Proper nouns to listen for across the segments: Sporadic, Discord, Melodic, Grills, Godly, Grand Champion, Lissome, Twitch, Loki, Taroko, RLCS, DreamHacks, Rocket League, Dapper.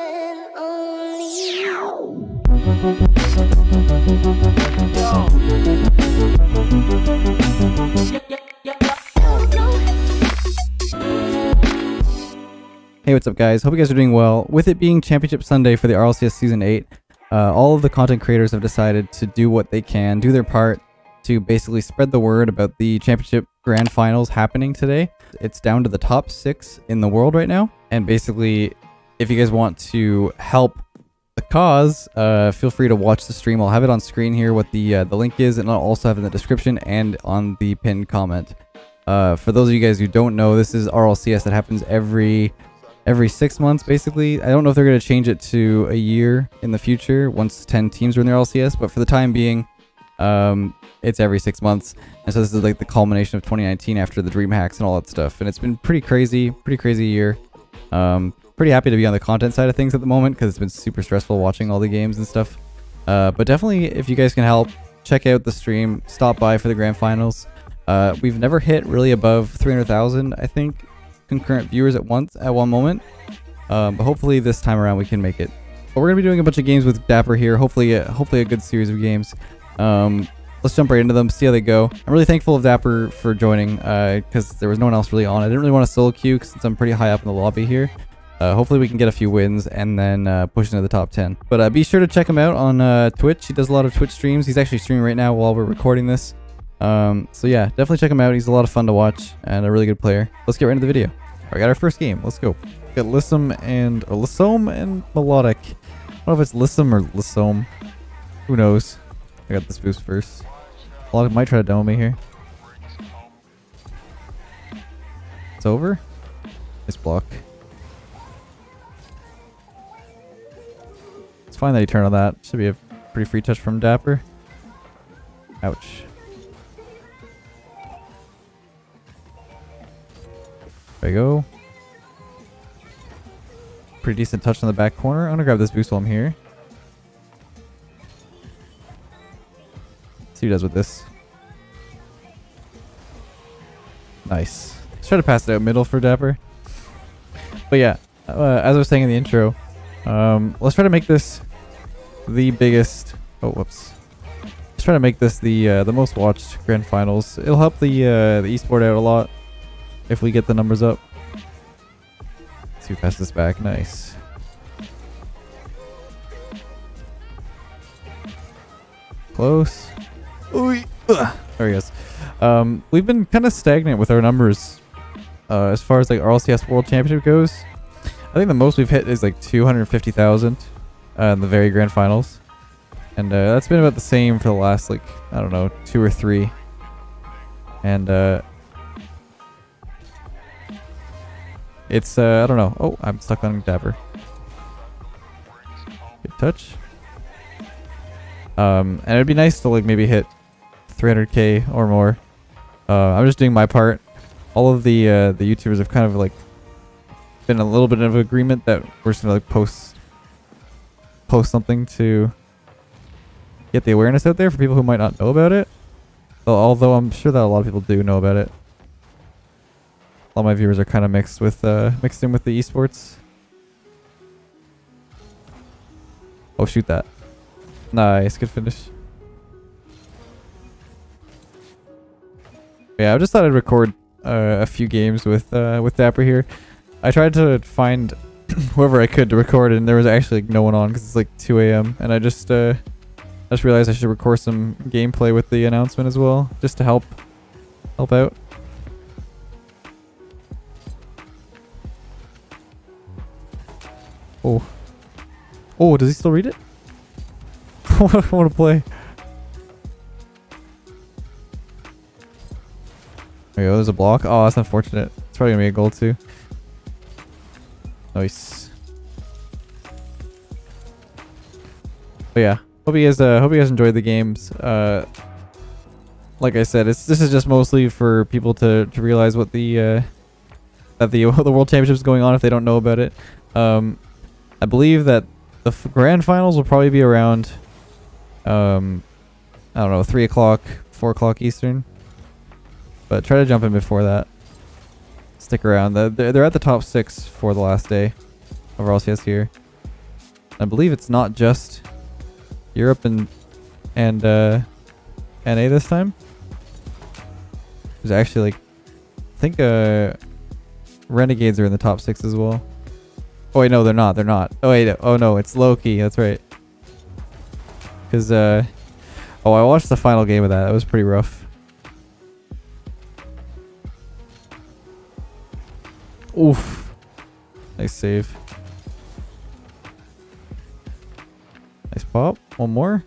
Hey, what's up guys? Hope you guys are doing well. With it being Championship Sunday for the RLCS Season 8, all of the content creators have decided to do what they can, do their part to basically spread the word about the Championship Grand Finals happening today. It's down to the top 6 in the world right now, and basically if you guys want to help the cause, feel free to watch the stream. I'll have it on screen here what the link is, and I'll also have it in the description and on the pinned comment. For those of you guys who don't know, this is RLCS that happens every 6 months basically. I don't know if they're going to change it to a year in the future once 10 teams are in their RLCS, but for the time being, it's every 6 months, and so this is like the culmination of 2019 after the DreamHacks and all that stuff, and it's been pretty crazy year. Pretty happy to be on the content side of things at the moment because it's been super stressful watching all the games and stuff, but definitely if you guys can help, check out the stream, stop by for the grand finals. We've never hit really above 300,000 I think concurrent viewers at one moment, but hopefully this time around we can make it. But we're gonna be doing a bunch of games with Dapper here, hopefully a good series of games. Let's jump right into them, see how they go. I'm really thankful of Dapper for joining, because there was no one else really on. I didn't really want to solo queue since I'm pretty high up in the lobby here. Hopefully we can get a few wins and then push into the top 10. But be sure to check him out on Twitch. He does a lot of Twitch streams. He's actually streaming right now while we're recording this. So yeah, definitely check him out. He's a lot of fun to watch and a really good player. Let's get right into the video. All right, we got our first game. Let's go. We got Lissome and Melodic. I don't know if it's Lissome or Lissome. Who knows? I got this boost first. Melodic might try to demo me here. It's over. Nice block. It's fine that he turned on that. Should be a pretty free touch from Dapper. Ouch. There we go. Pretty decent touch on the back corner. I'm gonna grab this boost while I'm here. See what he does with this. Nice. Let's try to pass it out middle for Dapper. But yeah, as I was saying in the intro, let's try to make this the biggest. Oh, whoops. Let's try to make this the most watched grand finals. It'll help the esport out a lot if we get the numbers up. Let's see who passes this back. Nice. Close. There he goes. We've been kind of stagnant with our numbers as far as like RLCS World Championship goes. I think the most we've hit is like 250,000 in the very grand finals, and that's been about the same for the last, like, I don't know, 2 or 3. And it's I don't know. Oh, I'm stuck on Dapper. Good touch. And it'd be nice to like maybe hit 300k or more. I'm just doing my part. All of the YouTubers have kind of like been a little bit of agreement that we're just gonna like post something to get the awareness out there for people who might not know about it. Although I'm sure that a lot of people do know about it. A lot of my viewers are kind of mixed in with the esports. Oh, shoot that. Nice, good finish. Yeah, I just thought I'd record a few games with Dapper here. I tried to find whoever I could to record, and there was actually like no one on because it's like 2 a.m. And I just realized I should record some gameplay with the announcement as well, just to help out. Oh, oh, does he still read it? I want to play. There you go, there's a block. Oh, that's unfortunate. It's probably gonna be a goal too. Nice. But yeah, hope you guys enjoyed the games. Like I said, this is just mostly for people to realize what the World Championship is going on if they don't know about it. I believe that the grand finals will probably be around, I don't know, 3 o'clock, 4 o'clock Eastern. But try to jump in before that. Stick around. They're at the top 6 for the last day of RLCS here. I believe it's not just Europe and NA this time. There's actually, like, I think Renegades are in the top 6 as well. Oh wait, no, they're not. They're not. Oh wait, oh no, it's Loki. That's right. Because oh, I watched the final game of that. That was pretty rough. Oof. Nice save. Nice pop. One more.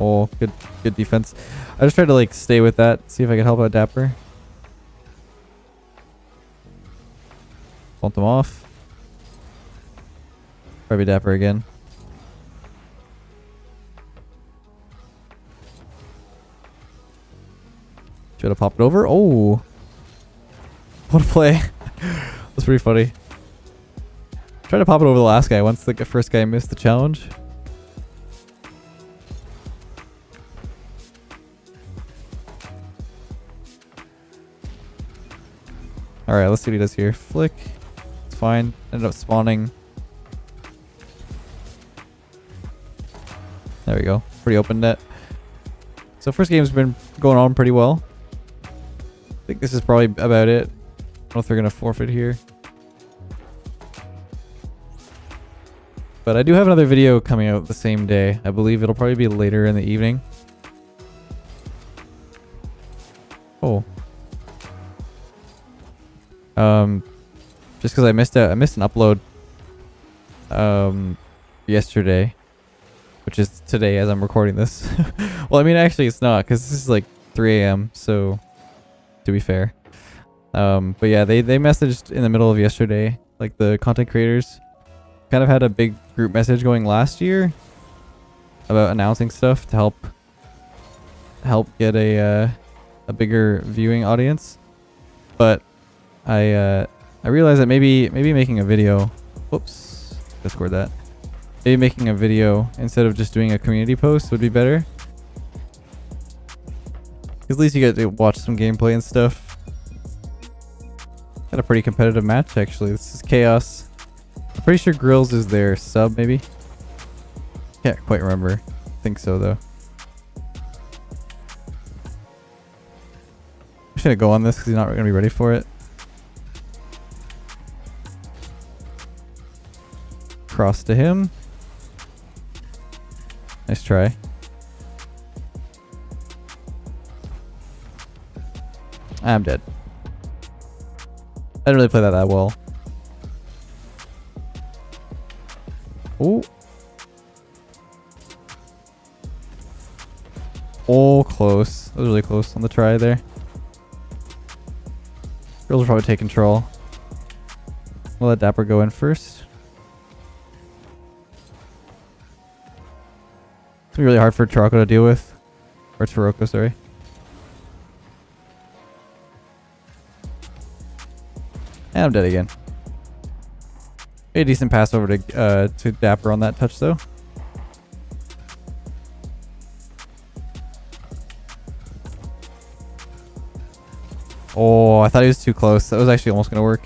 Oh, good defense. I just tried to, like, stay with that. See if I can help out Dapper. Bumped them off. Probably Dapper again. Should have popped it over. Oh, what a play! That's pretty funny. Tried to pop it over the last guy. Once the first guy missed the challenge. All right, let's see what he does here. Flick. It's fine. Ended up spawning. There we go. Pretty open net. So first game's been going on pretty well. I think this is probably about it. I don't know if they're gonna forfeit here. But I do have another video coming out the same day. I believe it'll probably be later in the evening. Oh. Just because I missed an upload yesterday, which is today as I'm recording this. Well, I mean, actually it's not, because this is like 3 AM, so to be fair. But yeah, they messaged in the middle of yesterday, like the content creators kind of had a big group message going last year about announcing stuff to help get a bigger viewing audience. But I realized that maybe making a video, whoops, Discord that. Maybe making a video instead of just doing a community post would be better. At least you get to watch some gameplay and stuff. Got a pretty competitive match actually. This is Chaos. I'm pretty sure Grills is their sub maybe. Can't quite remember. I think so though. I'm just gonna go on this because he's not gonna be ready for it. Cross to him. Nice try. I'm dead. I didn't really play that well. Oh. Oh, close. That was really close on the try there. Girls will probably take control. We'll let Dapper go in first. It's really hard for Taroko to deal with, or Taroko, sorry. And I'm dead again. Made a decent pass over to Dapper on that touch though. Oh, I thought he was too close. That was actually almost gonna work.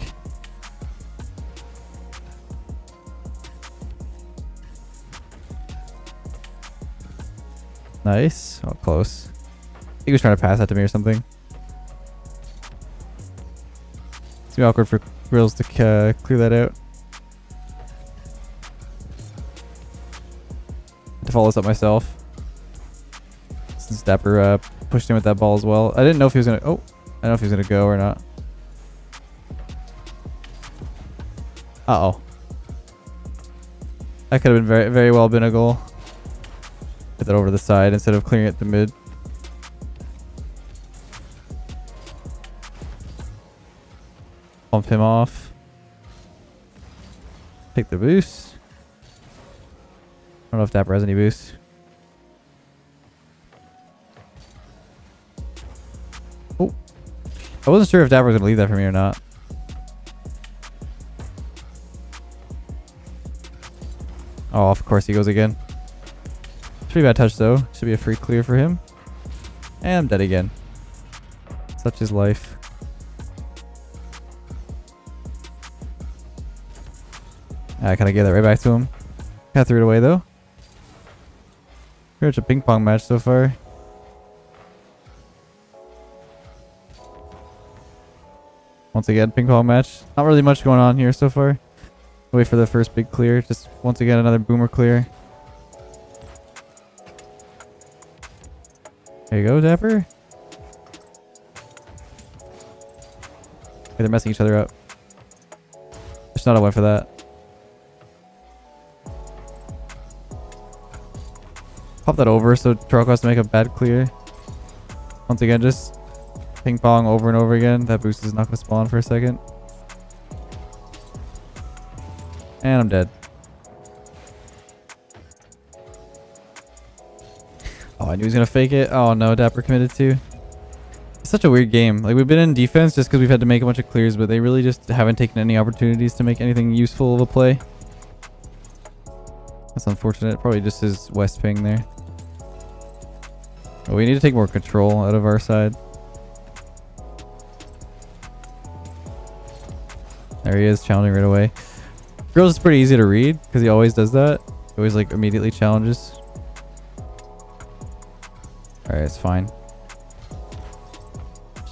Nice. Oh, close. I think he was trying to pass that to me or something. It's gonna be awkward for Grills to clear that out. I have to follow this up myself. Since Dapper pushed him with that ball as well. I didn't know if he was gonna... Oh! I don't know if he was gonna go or not. Uh-oh. That could have been very well been a goal. Hit that over to the side instead of clearing it to mid. Pump him off. Take the boost. I don't know if Dapper has any boost. Oh. I wasn't sure if Dapper was going to leave that for me or not. Oh, of course he goes again. Pretty bad touch though. Should be a free clear for him. And I'm dead again. Such is life. Kind of gave that right back to him. Kind of threw it away though. Pretty much a ping pong match so far. Once again, ping pong match. Not really much going on here so far. Wait for the first big clear. Just once again, another boomer clear. There you go, Dapper. Hey, they're messing each other up. There's not a way for that. Pop that over so Taroko has to make a bad clear. Once again, just ping pong over and over again. That boost is not going to spawn for a second. And I'm dead. Oh, I knew he was going to fake it. Oh no, Dapper committed to. It's such a weird game. Like, we've been in defense just because we've had to make a bunch of clears, but they really just haven't taken any opportunities to make anything useful of a play. That's unfortunate. Probably just his West ping there. But we need to take more control out of our side. There he is, challenging right away. Grills is pretty easy to read because he always does that. He always like immediately challenges. Alright, it's fine.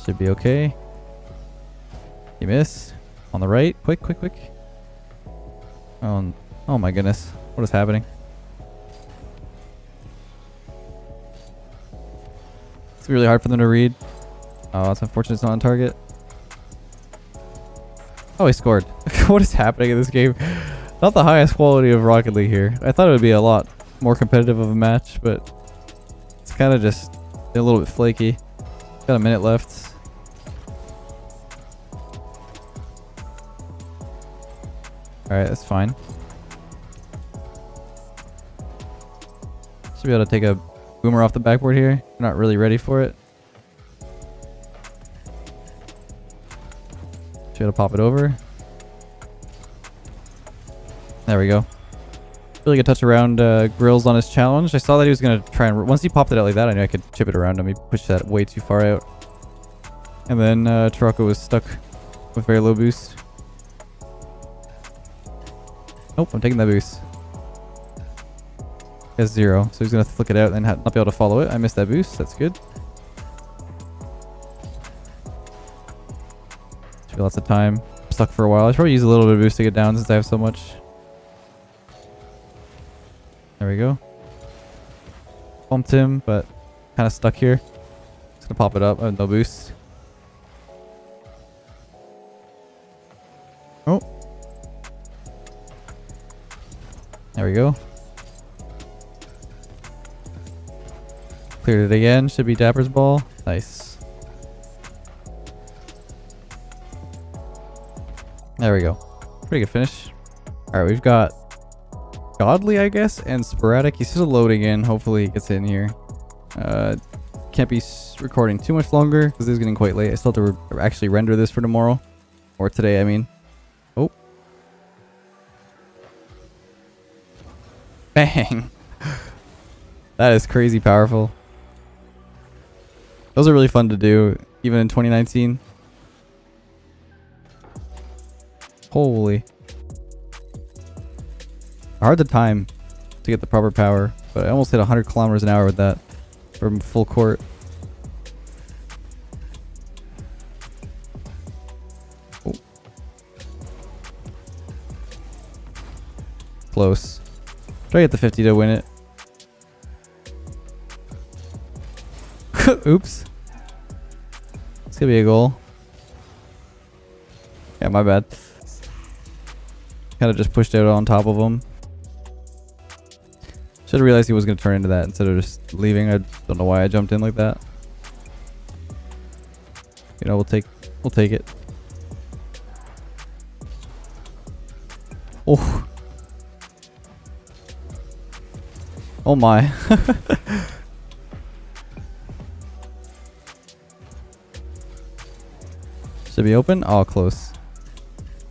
Should be okay. You miss. On the right. Quick, quick, quick. Oh my goodness. What is happening? It's really hard for them to read. Oh, that's unfortunate it's not on target. Oh, he scored. What is happening in this game? Not the highest quality of Rocket League here. I thought it would be a lot more competitive of a match, but it's kind of just a little bit flaky. Got a minute left. Alright, that's fine. Should be able to take a boomer off the backboard here. We're not really ready for it. Should be able to pop it over. There we go. Really good touch around Grills on his challenge. I saw that he was going to try and... Once he popped it out like that, I knew I could chip it around him. He pushed that way too far out. And then Taroko was stuck with very low boost. Nope, I'm taking that boost. He has zero, so he's going to flick it out and not be able to follow it. I missed that boost. That's good. Lots of time. I'm stuck for a while. I should probably use a little bit of boost to get down since I have so much. There we go. Bumped him, but kind of stuck here. Just gonna pop it up. I have no boost. Oh. There we go. Cleared it again. Should be Dapper's ball. Nice. There we go. Pretty good finish. Alright, we've got Godly, I guess, and Sporadic. He's still loading in. Hopefully he gets in here. Can't be recording too much longer because it's getting quite late. I still have to actually render this for tomorrow. Or today, I mean. Oh. Bang. That is crazy powerful. Those are really fun to do, even in 2019. Holy. Hard to time to get the proper power, but I almost hit 100 kilometers an hour with that from full court. Oh. Close. Try to get the 50 to win it. Oops. It's gonna be a goal. Yeah, my bad. Kind of just pushed out on top of him. Should have realized he was going to turn into that instead of just leaving. I don't know why I jumped in like that. You know, we'll take it. Oh. Oh my. Should be open. Oh, close.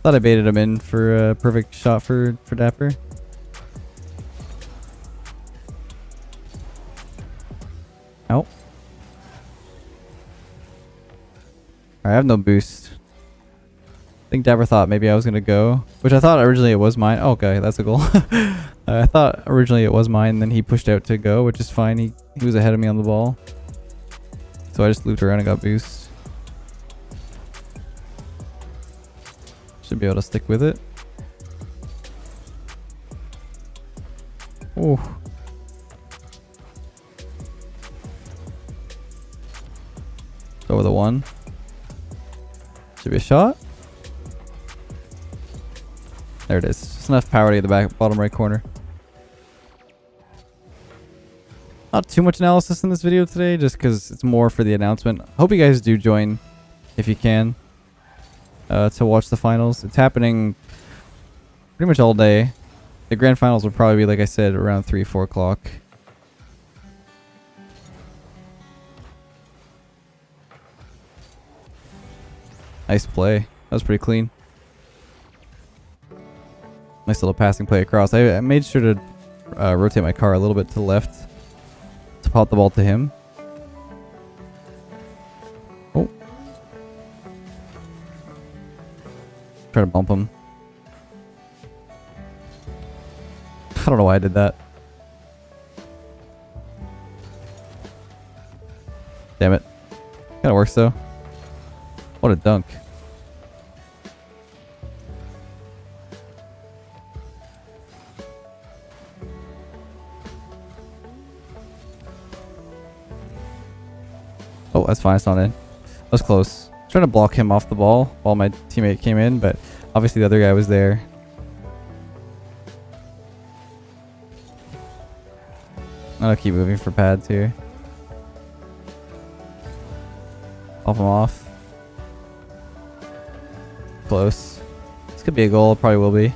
Thought I baited him in for a perfect shot for Dapper. Ow. I have no boost. I think Dapper thought maybe I was gonna go, which I thought originally it was mine. Oh, okay, that's a goal. I thought originally it was mine, and then he pushed out to go, which is fine. He was ahead of me on the ball. So I just looped around and got boost. Should be able to stick with it. Oh. Over the one. Should be a shot. There it is. Just enough power to get the back bottom right corner. Not too much analysis in this video today, just because it's more for the announcement. Hope you guys do join if you can to watch the finals. It's happening pretty much all day. The grand finals will probably be, like I said, around 3, 4 o'clock. Nice play. That was pretty clean. Nice little passing play across. I made sure to rotate my car a little bit to the left to pop the ball to him. Oh. Try to bump him. I don't know why I did that. Damn it. Kinda works though. What a dunk. Oh, that's fine. It's not in. That was close. I was trying to block him off the ball while my teammate came in, but obviously the other guy was there. I'll keep moving for pads here. Pop him off. Close. This could be a goal. It probably will be.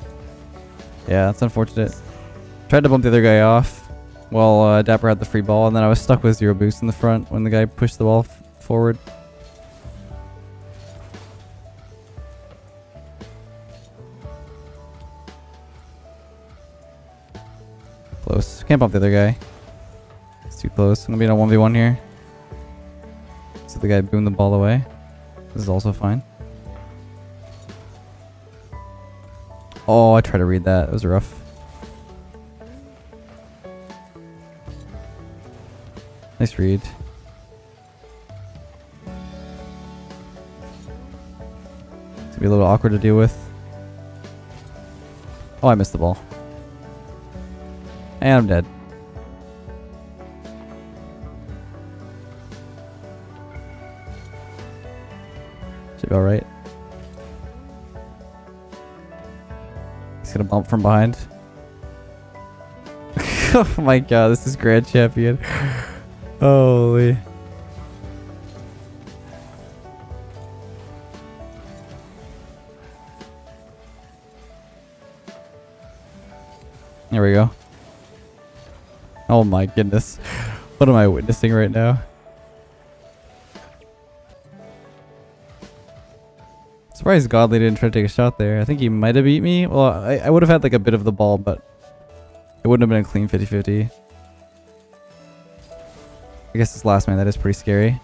Yeah, that's unfortunate. Tried to bump the other guy off while Dapper had the free ball, and then I was stuck with zero boost in the front when the guy pushed the ball forward. Close. Can't bump the other guy. It's too close. I'm gonna be in a 1v1 here. So the guy boomed the ball away. This is also fine. Oh, I tried to read that. It was rough. Nice read. It's gonna be a little awkward to deal with. Oh, I missed the ball. And I'm dead. Should be alright. Gonna bump from behind. Oh my god, this is grand champion. Holy. There we go. Oh my goodness. What am I witnessing right now? Surprised Godly didn't try to take a shot there. I think he might have beat me. Well, I would have had like a bit of the ball, but it wouldn't have been a clean 50-50. I guess it's last man. That is pretty scary.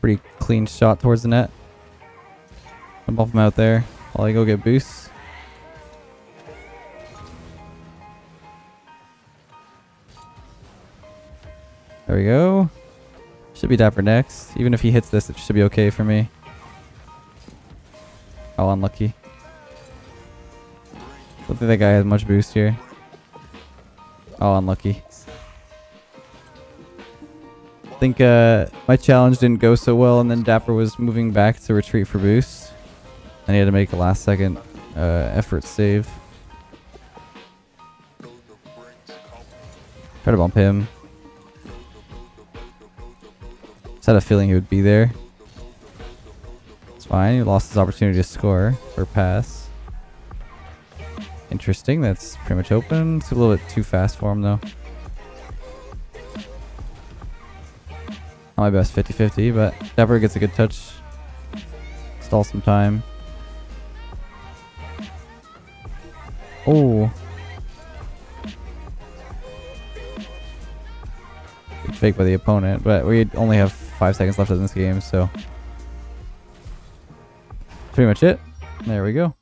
Pretty clean shot towards the net. I bump him out there while I go get boost. There we go. Should be Dapper next. Even if he hits this, it should be okay for me. Oh, unlucky. Don't think that guy has much boost here. Oh, unlucky. I think my challenge didn't go so well, and then Dapper was moving back to retreat for boost. And he had to make a last second effort save. Try to bump him. I had a feeling he would be there. It's fine. He lost his opportunity to score or pass. Interesting. That's pretty much open. It's a little bit too fast for him though. Not my best 50-50, but Dapper gets a good touch. Stall some time. Oh. Good fake by the opponent, but we only have 5 seconds left in this game, so... Pretty much it. There we go.